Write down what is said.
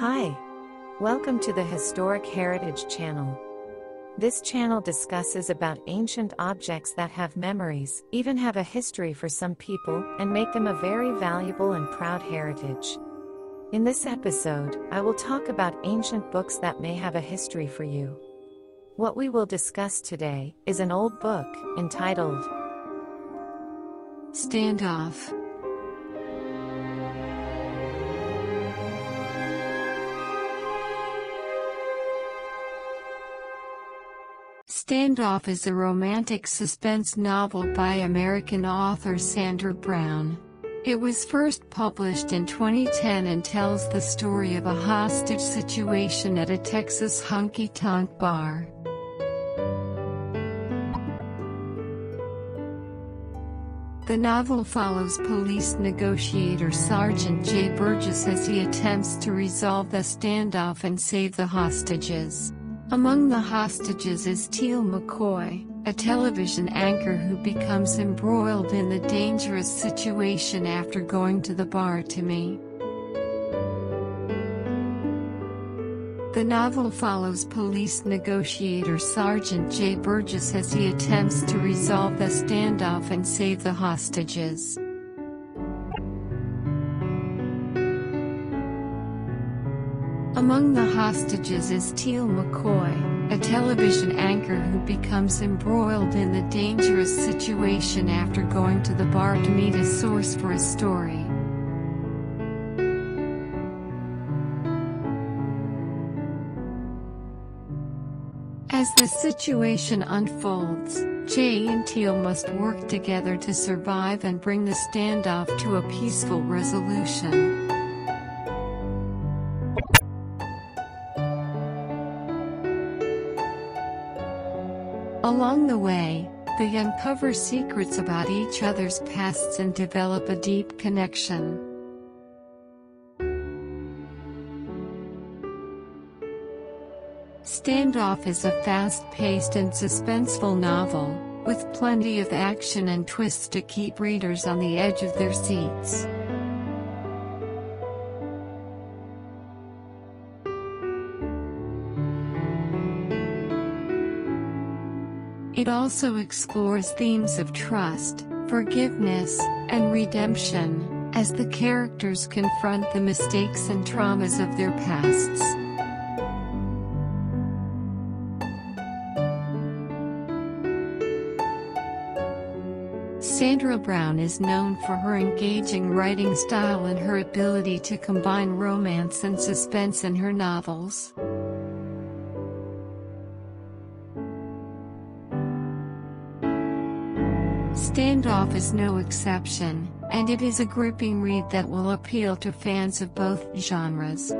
Hi. Welcome to the Historic Heritage Channel. This channel discusses about ancient objects that have memories, even have a history for some people, and make them a very valuable and proud heritage. In this episode, I will talk about ancient books that may have a history for you. What we will discuss today is an old book entitled Standoff. Standoff is a romantic suspense novel by American author Sandra Brown. It was first published in 2010 and tells the story of a hostage situation at a Texas honky-tonk bar. The novel follows police negotiator Sergeant Jay Burgess as he attempts to resolve the standoff and save the hostages. Among the hostages is Tiel McCoy, a television anchor who becomes embroiled in the dangerous situation after going to the bar to meet. The novel follows police negotiator Sergeant Jay Burgess as he attempts to resolve the standoff and save the hostages. Among the hostages is Tiel McCoy, a television anchor who becomes embroiled in the dangerous situation after going to the bar to meet a source for a story. As the situation unfolds, Jay and Tiel must work together to survive and bring the standoff to a peaceful resolution. Along the way, they uncover secrets about each other's pasts and develop a deep connection. Standoff is a fast-paced and suspenseful novel, with plenty of action and twists to keep readers on the edge of their seats. It also explores themes of trust, forgiveness, and redemption, as the characters confront the mistakes and traumas of their pasts. Sandra Brown is known for her engaging writing style and her ability to combine romance and suspense in her novels. Standoff is no exception, and it is a gripping read that will appeal to fans of both genres.